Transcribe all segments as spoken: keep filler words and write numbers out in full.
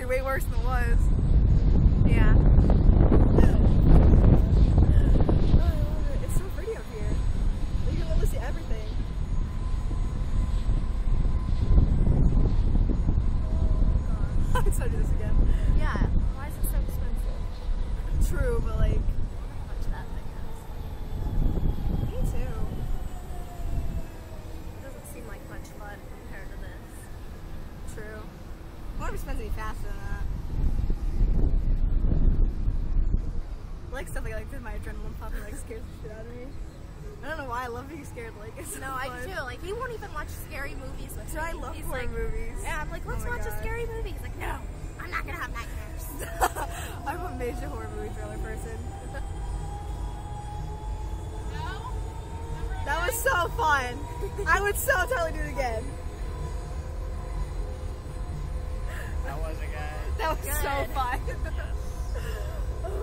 actually way worse than it was. Yeah. It's so pretty up here. You can literally see everything. Oh gosh. I just want to do this again. Yeah. Why is it so expensive? True, but like. It's supposed to be faster than that. I like stuff like that because my adrenaline popping like scares the shit out of me. I don't know why I love being scared. Like it's no, so I fun. do. Like he won't even watch scary movies with so me. I love He's horror like, movies. Yeah, I'm like, let's oh watch God. a scary movie. He's like, no, I'm not gonna have nightmares. I'm a major horror movie thriller person. No, that was so fun. I would so totally do it again. That was a good. That was good. So fun. Yes. Oh my gosh.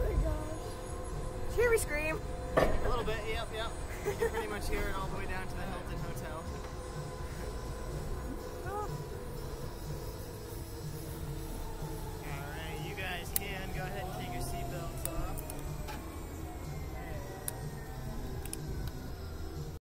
Did you hear me scream? A little bit, yep, yep. You can pretty much hear it all the way down to the Hilton Hotel.